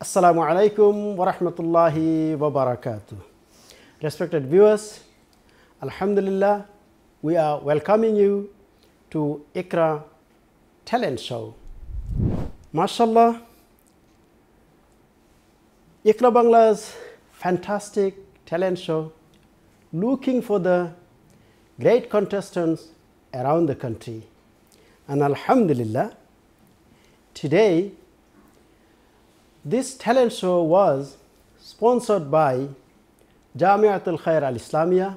Assalamu alaikum wa rahmatullahi wa barakatuh. Respected viewers, Alhamdulillah, we are welcoming you to Iqra Talent Show. MashaAllah, Iqra Bangla's fantastic talent show looking for the great contestants around the country. And Alhamdulillah, today this talent show was sponsored by Jamia Al Khair Al Islamiya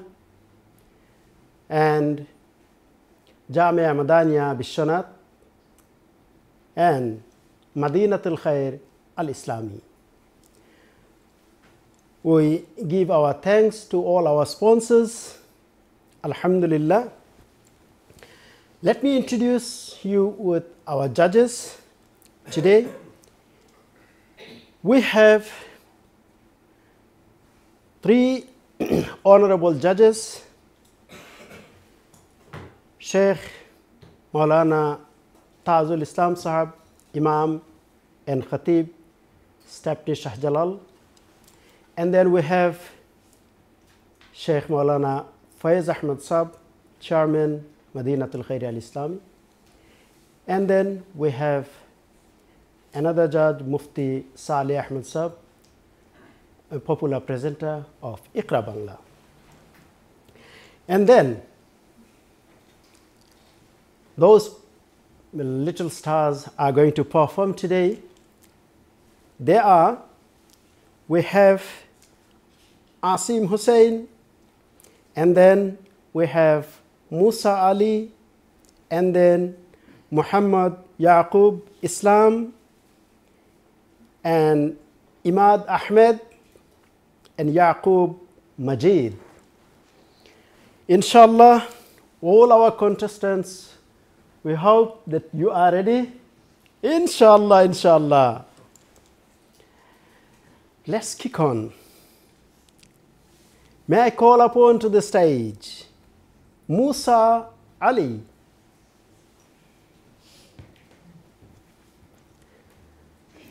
and Jamia Madaniya Bishonat and Madinah Tul Khairi Al-Islami. We give our thanks to all our sponsors. Alhamdulillah. Let me introduce you with our judges. Today we have three honorable judges: Shaykh Maulana Tazul Islam Sahab, Imam and Khatib, Stepney Shah Jalal. And then we have Shaykh Maulana Faiz Ahmed Sahab, Chairman, Madinah Tul Khairi Al-Islami. And then we have another judge, Mufti Saleh Ahmed Sahab, a popular presenter of Iqra Bangla. And then those little stars are going to perform today. There are, we have Asim Hussain, and then we have Musa Ali, and then Muhammad Yaqub Islam, and Imad Ahmed, and Yaqub Majid. Inshallah, all our contestants, we hope that you are ready. Inshallah, inshallah. Let's kick on. May I call upon to the stage Musa Ali.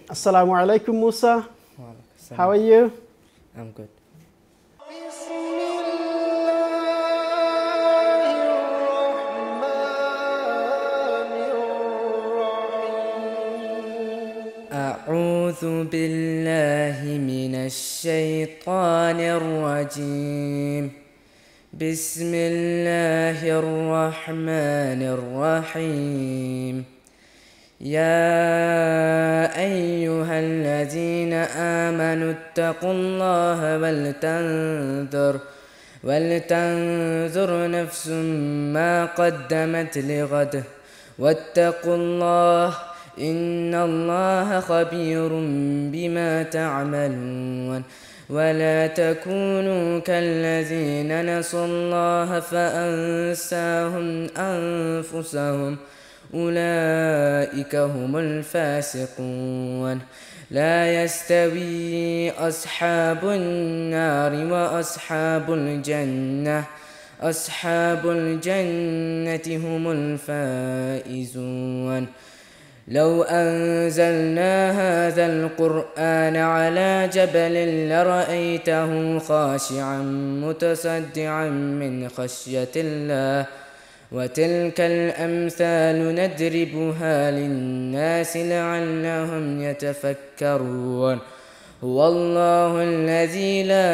Assalamu alaikum, Musa. How are you? I'm good. أعوذ بالله من الشيطان الرجيم. بسم الله الرحمن الرحيم. يا أيها الذين آمنوا اتقوا الله ولتنظر نفس ما قدمت لغد واتقوا الله إن الله خبير بما تعملون. ولا تكونوا كالذين نسوا الله فأنساهم أنفسهم أولئك هم الفاسقون. لا يستوي أصحاب النار وأصحاب الجنة هم الفائزون. لو أنزلنا هذا القرآن على جبل لرأيته خاشعا متصدعا من خشية الله. وتلك الأمثال نضربها للناس لعلهم يتفكرون. هو الله الذي لا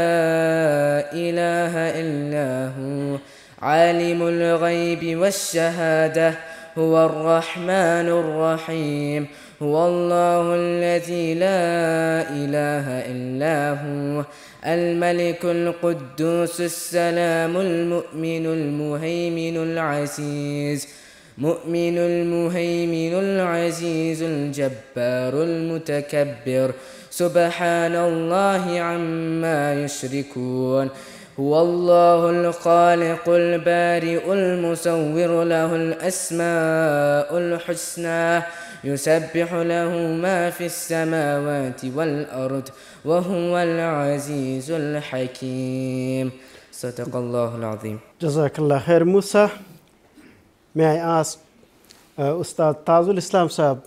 إله إلا هو عالم الغيب والشهادة هو الرحمن الرحيم. هو الله الذي لا إله إلا هو الملك القدوس السلام المؤمن المهيمن العزيز الجبار المتكبر. سبحان الله عما يشركون. هو الله الخالق البارئ المصور له الأسماء الحسنى. يسبح له ما في السماوات والأرض وهو العزيز الحكيم. صدق الله العظيم. جزاك الله خير موسى. May I ask Ustad Tazul Islam Sahab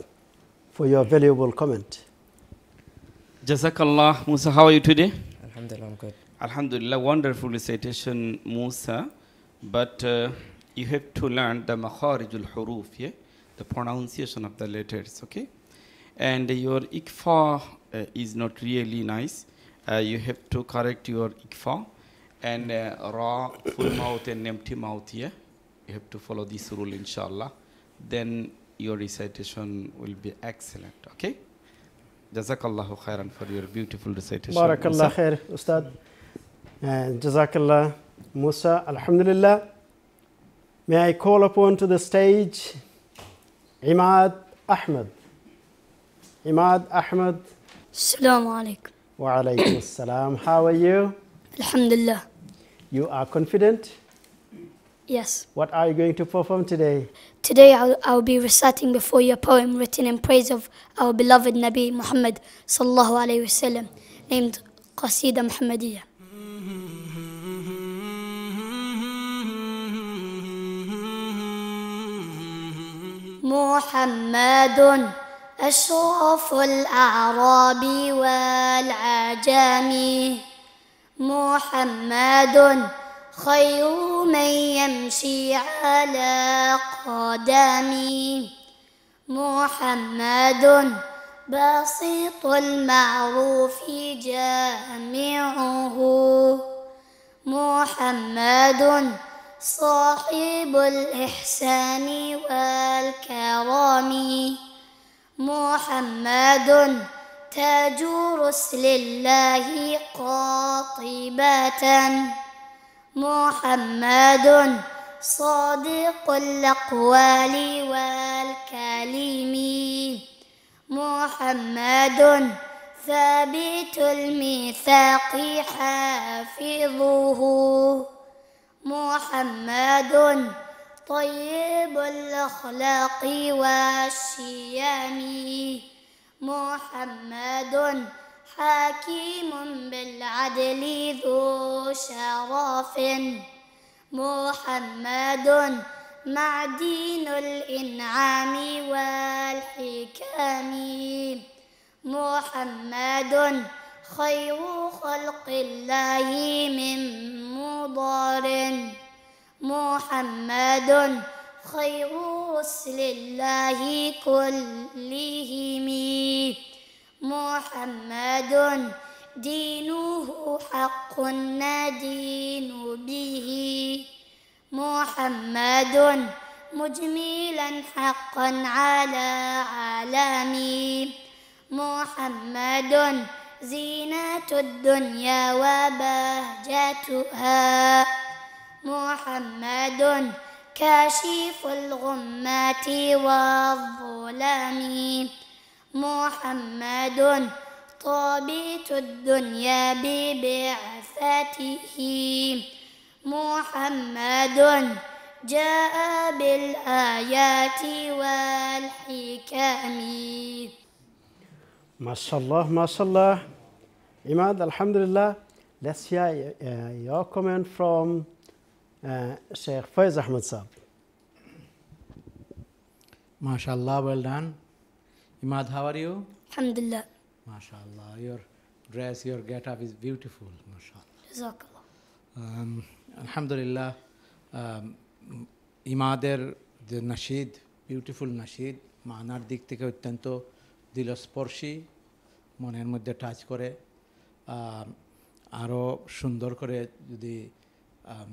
for your valuable comment. Jazakallah. Musa, how are you today? Alhamdulillah, I'm good. Alhamdulillah, wonderful recitation, Musa. But you have to learn the makharijul huruf, yeah? The pronunciation of the letters, okay? And your ikfa is not really nice. You have to correct your ikfa. And ra, full mouth and empty mouth, yeah? You have to follow this rule, inshallah. Then your recitation will be excellent, okay? Jazakallahu khairan for your beautiful recitation. Barakallah khair, Ustad. Jazakallah, Musa. Alhamdulillah. May I call upon to the stage Imad Ahmed. Imad Ahmed. Assalamu alaikum. Wa alaikum assalam. How are you? Alhamdulillah. You are confident? Yes. What are you going to perform today? Today I'll be reciting before you a poem written in praise of our beloved Nabi Muhammad sallallahu alayhi wasallam, named Qasida muhammadiyah. Muhammadun ashraful a'rabi wal ajami. Muhammadun خير من يمشي على قدمي. محمد بسيط المعروف جامعه. محمد صاحب الإحسان والكرم. محمد تاج رسل الله قاطبة. محمد صادق الأقوال والكلم. محمد ثابت الميثاق حافظه. محمد طيب الأخلاق والشيم. محمد حكيم بالعدل ذو شرف. محمد معدن الإنعام والحكم. محمد خير خلق الله من مضر. محمد خير رسل الله كلهم. محمد دينه حق ندين به. محمد مجملا حقا على عالمي. محمد زينة الدنيا وبهجتها. محمد كاشف الغمات والظلام. محمد طابت الدنيا ببعثته. محمد جاء بالآيات والحكم. ما شاء الله, Imad. Alhamdulillah. Let's hear your comment from Shaykh Faiz Ahmed Sahib. Ma sha Allah, well done. Imad, how are you? Alhamdulillah. MashaAllah, your dress, your get-up is beautiful. MashaAllah. JazakAllah. Alhamdulillah, Imader, the nasheed, beautiful nasheed, maanar dik theke ottonto dilosporshi, moner moddhe touch kore, aro sundor kore jodi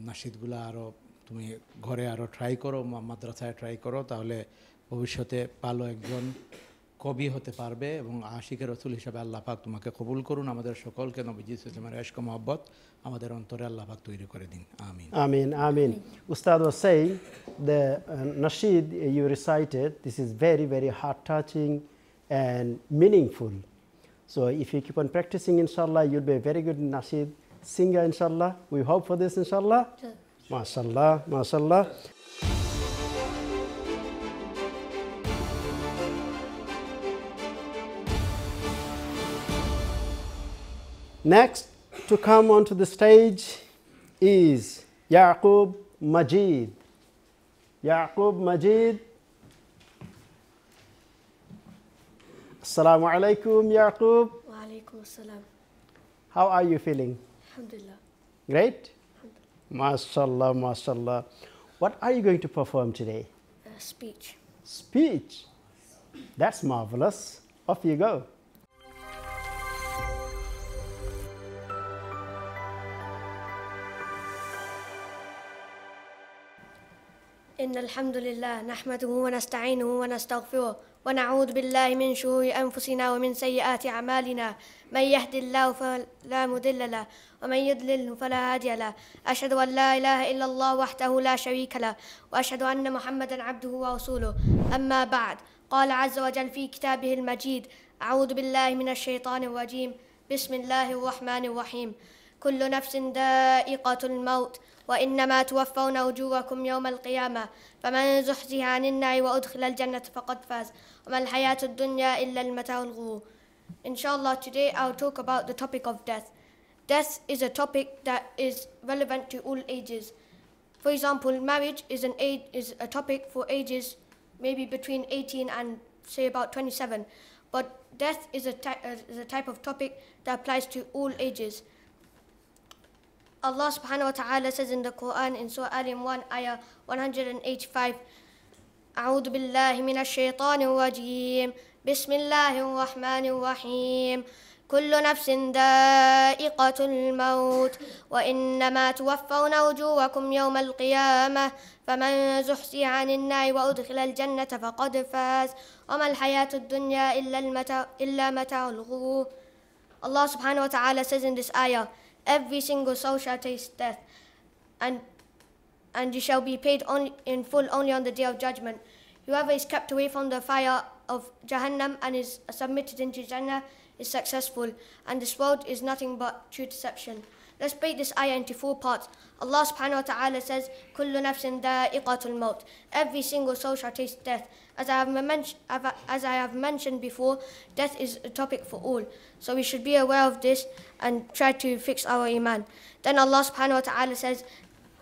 nasheed gula aro tumi ghore aro try koro, madrasay try koro, tahole bhobishyote palo ekjon কবি হতে পারবে এবং আশিকের রাসূল হিসেবে আল্লাহ পাক তোমাকে কবুল করুন আমাদের সকলকে নবীজি সাল্লাল্লাহু আলাইহি ওয়াসাল্লামের মহব্বত আমাদের অন্তরে আল্লাহ পাক তৈরি করে দিন আমিন আমিন আমিন উস্তাদ was saying the nasheed you recited this is very very heart touching and meaningful so if you keep on practicing inshallah you'll be a very good nasheed singer inshallah we hope for this inshallah mashallah mashallah Next to come onto the stage is Yaqub Majid. Yaqub Majid. Assalamu alaikum, Yaqub. Wa alaikum عليكم السلام. How are you feeling? Alhamdulillah. Great? Mashallah, mashallah. What are you going to perform today? A speech. Speech? That's marvelous. Off you go. إن الحمد لله نحمده ونستعينه ونستغفره ونعوذ بالله من شرور أنفسنا ومن سيئات أعمالنا من يهد الله فلا مضل له ومن يضلله فلا هادي له أشهد أن لا إله إلا الله وحده لا شريك له وأشهد أن محمدا عبده ورسوله أما بعد قال عز وجل في كتابه المجيد أعوذ بالله من الشيطان الرجيم بسم الله الرحمن الرحيم كل نفس دائقة الموت وإنما توفون أجوركم يوم القيامة فمن زحزح عن النار وأدخل الجنة فقد فاز وما الحياة الدنيا إلا المتاع الغرور. Inshallah, today I'll talk about the topic of death. Death is a topic that is relevant to all ages. For example, marriage is a topic for ages maybe between 18 and say about 27. But death is a type of topic that applies to all ages. Allah subhanahu wa ta'ala says in the Quran in Surah Al Imran ayah 185 أعوذ بالله من الشيطان الرجيم بسم الله الرحمن الرحيم كل نفس دائقة الموت وإنما توفون أجوركم يوم القيامة فمن زحزح عن النار وأدخل الجنة فقد فاز وما الحياة الدنيا إلا متاع الغرور. Allah subhanahu wa ta'ala says in this ayah, every single soul shall taste death, and you shall be paid only in full only on the day of judgment. Whoever is kept away from the fire of Jahannam and is submitted into Jannah is successful, and this world is nothing but true deception. Let's break this ayah into four parts. Allah subhanahu wa ta'ala says, Kullu nafsin da'iqatul maut. Every single soul shall taste death. As I have mentioned before, death is a topic for all. So we should be aware of this and try to fix our iman. Then Allah subhanahu wa ta'ala says,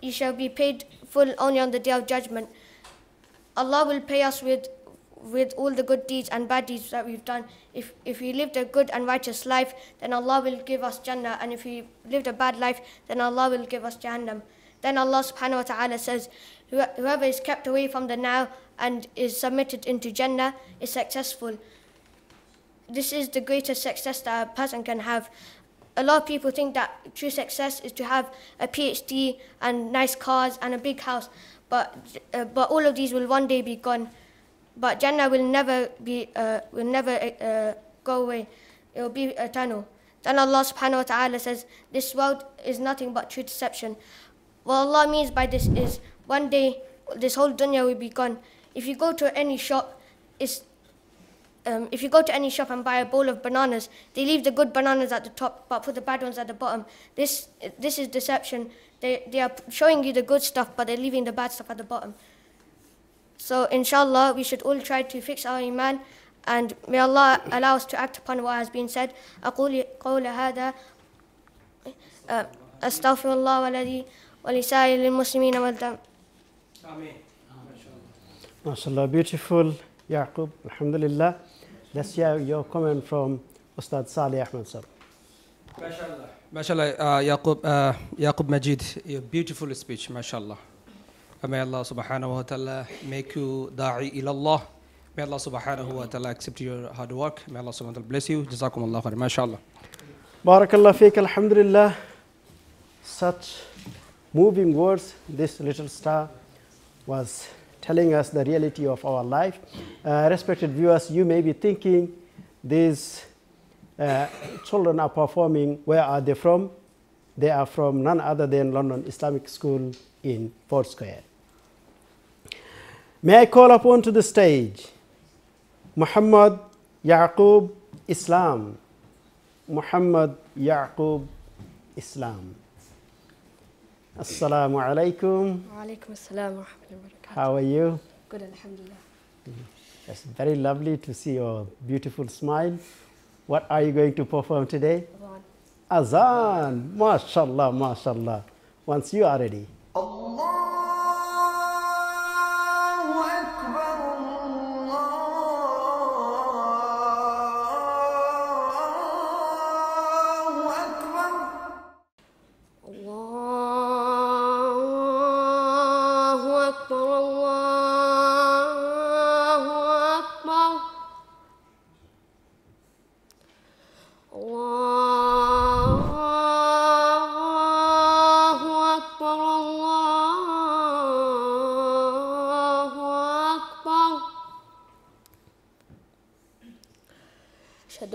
you shall be paid full only on the day of judgment. Allah will pay us with all the good deeds and bad deeds that we've done. If we lived a good and righteous life, then Allah will give us Jannah, and if we lived a bad life, then Allah will give us Jahannam. Then Allah subhanahu wa ta'ala says, whoever is kept away from the now and is submitted into Jannah is successful. This is the greatest success that a person can have. A lot of people think that true success is to have a PhD and nice cars and a big house, but all of these will one day be gone. But Jannah will never go away. It will be eternal. Then Allah subhanahu wa ta'ala says, this world is nothing but true deception. What Allah means by this is, one day this whole dunya will be gone. If you go to any shop, and buy a bowl of bananas, they leave the good bananas at the top, but put the bad ones at the bottom. This is deception. They are showing you the good stuff, but they're leaving the bad stuff at the bottom. So inshallah, we should all try to fix our iman, and may Allah allow us to act upon what has been said. أقول قول هذا أستغفر الله والذي ولسائر المسلمين والدم. Amen. MashaAllah, beautiful, Yaqub. Alhamdulillah. Let's hear your comment from Ustad Saleh Ahmed sir. MashaAllah. MashaAllah, Yaqub Majid, your beautiful speech. MashaAllah. May Allah subhanahu wa ta'ala make you da'i ilallah. May Allah subhanahu wa ta'ala accept your hard work. May Allah subhanahu wa ta'ala bless you. Jazakum Allah khair. MashaAllah. Barakallah feek. Alhamdulillah. Such moving words. This little star was telling us the reality of our life. Respected viewers, you may be thinking these children are performing. Where are they from? They are from none other than London Islamic School in Fort Square. May I call upon to the stage Muhammad Yaqub Islam. Muhammad Yaqub Islam. Assalamu alaikum. Wa alaikum assalam wa rahmatullahi wa barakatuh. How are you? Good, alhamdulillah. It's very lovely to see your beautiful smile. What are you going to perform today? Azan. MashaAllah, MashaAllah. Once you are ready. أشهد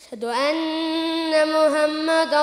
أشهد أن محمدًا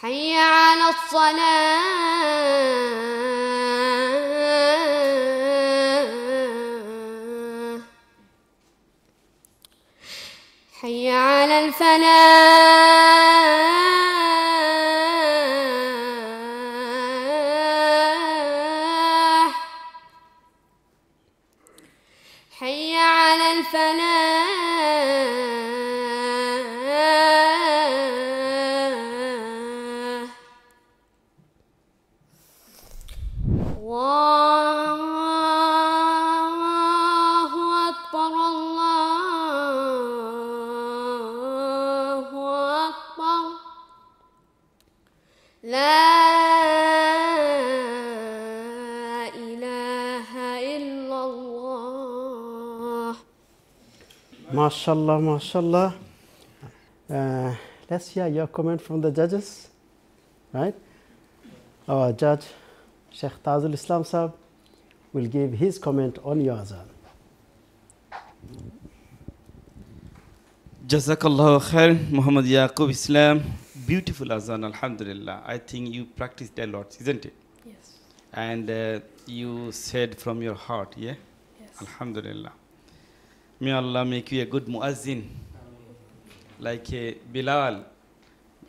حي على الصلاة حي على الفلاح MashaAllah, MashaAllah. Let's hear your comment from the judges, right? Our judge, Shaykh Tazul Islam Sahib, will give his comment on your azan. Jazakallah khair, Muhammad Yaqub Islam. Beautiful azan, alhamdulillah. I think you practiced a lot, isn't it? Yes. And you said from your heart, yeah? Yes. Alhamdulillah. May Allah make you a good muazzin, like Bilal.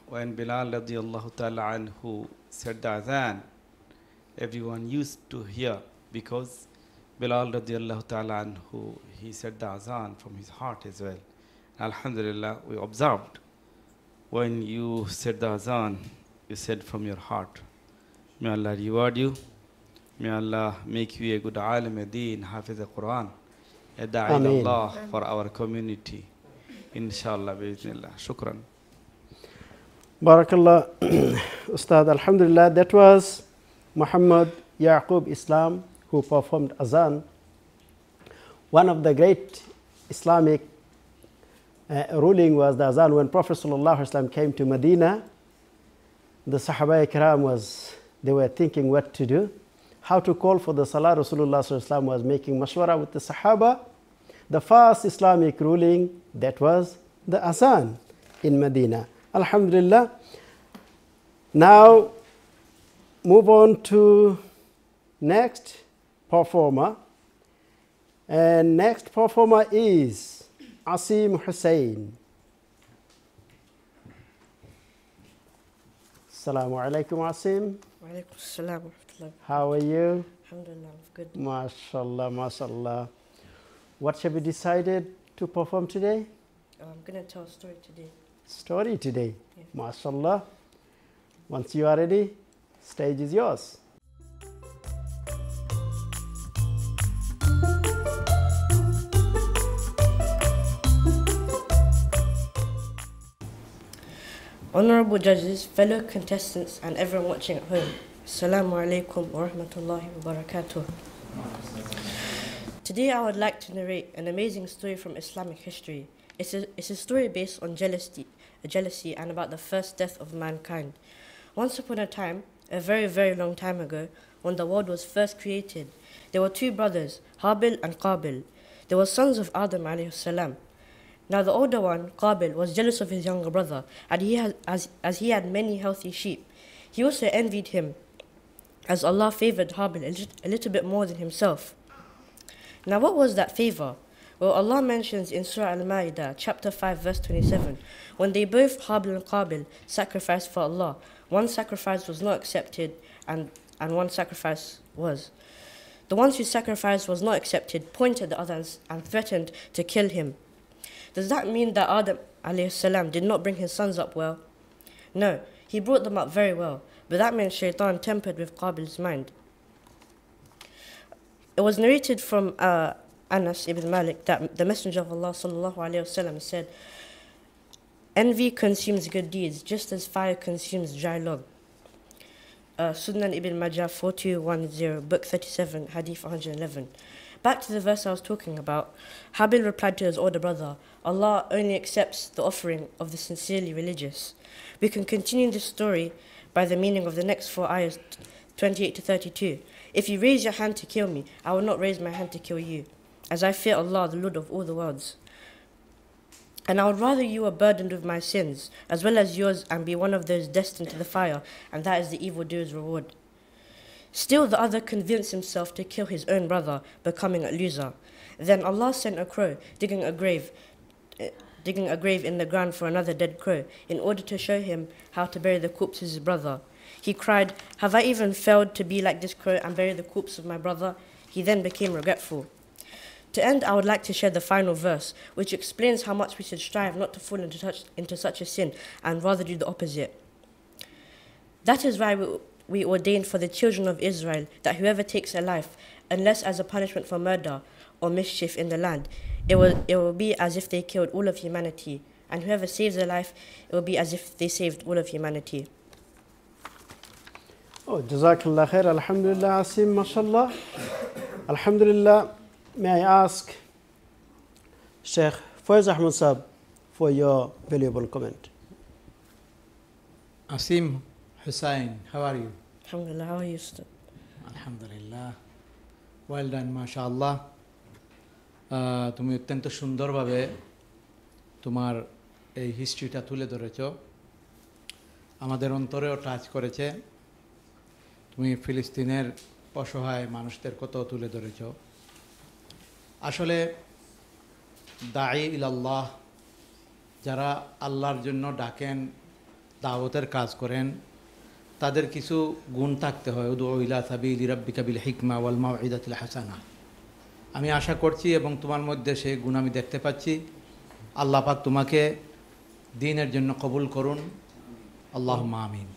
When Bilal radiallahu ta'ala anhu said the azan, everyone used to hear, because Bilal radiallahu ta'ala anhu, he said the azan from his heart as well. Alhamdulillah, we observed. When you said the azan, you said from your heart. May Allah reward you. May Allah make you a good alim deen, hafiz al-Quran. Ada'il Allah for our community. Inshallah, bismillah. Shukran. Barakallah, Ustad. Alhamdulillah, that was Muhammad Yaqub Islam who performed azan. One of the great Islamic ruling was the azan. When Prophet Sallallahu Alaihi Wasallam came to Medina, the Sahaba Ikram they were thinking what to do. How to call for the Salah. Rasulullah was making mashwara with the Sahaba. The first Islamic ruling, that was the azan in Medina. Alhamdulillah. Now, move on to next performer. And next performer is Asim Hussain. Assalamu alaikum, Asim. Wa alaikum assalam. How are you? Alhamdulillah, good. MashaAllah, MashaAllah. What have you decided to perform today? I'm going to tell a story today. Story today? Yeah. MashaAllah. Once you are ready, stage is yours. Honorable judges, fellow contestants, and everyone watching at home. Assalamu alaikum wa rahmatullahi wa barakatuh. Today I would like to narrate an amazing story from Islamic history. It's a story based on jealousy and about the first death of mankind. Once upon a time, a very, very long time ago, when the world was first created, there were two brothers, Habil and Qabil. They were sons of Adam alayhi salam. Now the older one, Qabil, was jealous of his younger brother, and he had many healthy sheep. He also envied him, as Allah favoured Habil a little bit more than himself. Now what was that favour? Well, Allah mentions in Surah Al Maida, chapter 5, verse 27, when they both, Habil and Qabil, sacrificed for Allah, one sacrifice was not accepted and one sacrifice was. The ones whose sacrifice was not accepted pointed at the others and threatened to kill him. Does that mean that Adam alayhi did not bring his sons up well? No, he brought them up very well, but that meant Shaitan tempered with Qabil's mind. It was narrated from Anas Ibn Malik that the Messenger of Allah ﷺ said, envy consumes good deeds just as fire consumes dry log. Sunan Ibn Majah 4210, book 37, hadith 111. Back to the verse I was talking about, Habil replied to his older brother, Allah only accepts the offering of the sincerely religious. We can continue this story by the meaning of the next four ayahs, 28 to 32. If you raise your hand to kill me, I will not raise my hand to kill you, as I fear Allah, the Lord of all the worlds. And I would rather you were burdened with my sins, as well as yours, and be one of those destined to the fire, and that is the evildoer's reward. Still the other convinced himself to kill his own brother, becoming a loser. Then Allah sent a crow, digging a grave in the ground for another dead crow, in order to show him how to bury the corpse of his brother. He cried, have I even failed to be like this crow and bury the corpse of my brother? He then became regretful. To end, I would like to share the final verse, which explains how much we should strive not to fall into such a sin, and rather do the opposite. That is why we ordained for the children of Israel that whoever takes a life, unless as a punishment for murder or mischief in the land, it will be as if they killed all of humanity, and whoever saves a life, it will be as if they saved all of humanity. Oh, Jazakallah khair, alhamdulillah, Asim, mashallah. Alhamdulillah, may I ask Shaykh Faiz Ahmed Sahib for your valuable comment. Asim Hussain, how are you? Alhamdulillah, how are you, Ustad? Alhamdulillah. Well done, mashallah. তুমি অত্যন্ত সুন্দরভাবে তোমার এই হিস্ট্রিটা তুলে ধরেছো, আমাদের অন্তরেও touch করেছে। তুমি ফিলিস্তিনের অসহায় মানুষদের কত তুলে ধরেছো। আসলে দাঈ ইলাল্লাহ, যারা আল্লাহর জন্য ডাকেন, দাওয়াতের কাজ করেন, তাদের কিছু গুণ থাকতে হয়। উদউ ইলা সাবিলি রাব্বিকা বিল হিকমা ওয়াল মাউইদাতিল হাসানা। আমি আশা করছি এবং তোমার মধ্যে সেই গুণ আমি দেখতে পাচ্ছি। আল্লাহ পাক তোমাকে দ্বীনের জন্য কবুল করুন, আল্লাহুম্মা আমিন।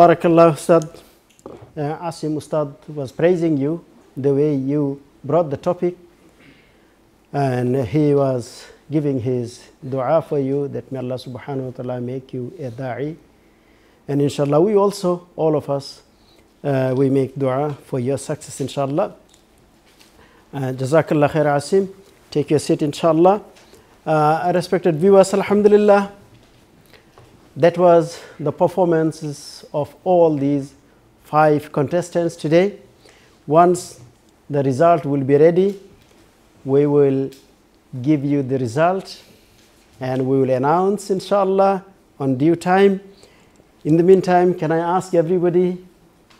বারাকাল্লাহ উস্তাদ। Asim Ustad was praising you the way you brought the topic, and he was giving his dua for you that may Allah subhanahu wa ta'ala make you a da'i, and inshallah we also, all of us, we make dua for your success inshallah. Jazakallah khair, Asim. Take your seat, inshallah. Respected viewers, alhamdulillah, that was the performances of all these five contestants today. Once the result will be ready, we will give you the result and we will announce, inshallah, on due time. In the meantime, can I ask everybody,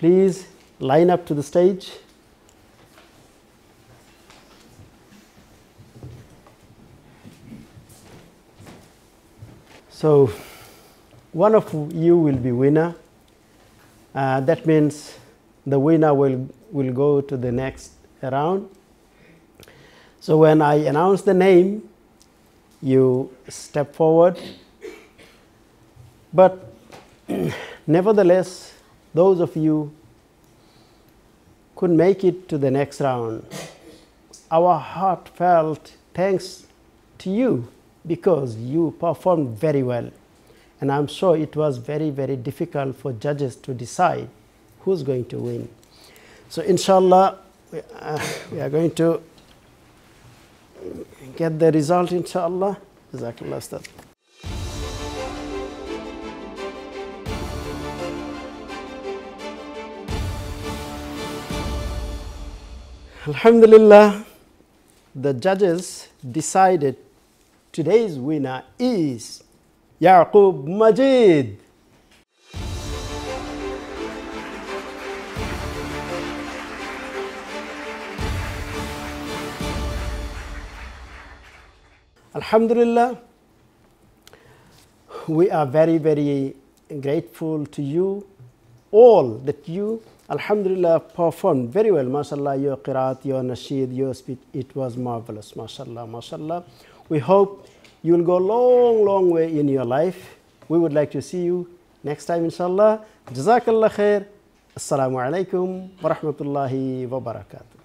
please line up to the stage. So, one of you will be winner. That means the winner will go to the next round. So, when I announce the name, you step forward. But nevertheless, those of you could make it to the next round, our heartfelt thanks to you, because you performed very well, and I'm sure it was very, very difficult for judges to decide who's going to win. So inshallah we are going to get the result inshallah. Jazakallah Ustad. Alhamdulillah, the judges decided today's winner is Yaqub Majid. Alhamdulillah, we are very, very grateful to you all that you, alhamdulillah, performed very well. Mashallah, your qiraat, your nasheed, your speech, it was marvelous. Mashallah, mashallah. We hope you will go a long way in your life. We would like to see you next time, inshallah. Jazakallah khair. Assalamu alaikum wa rahmatullahi wa barakatuh.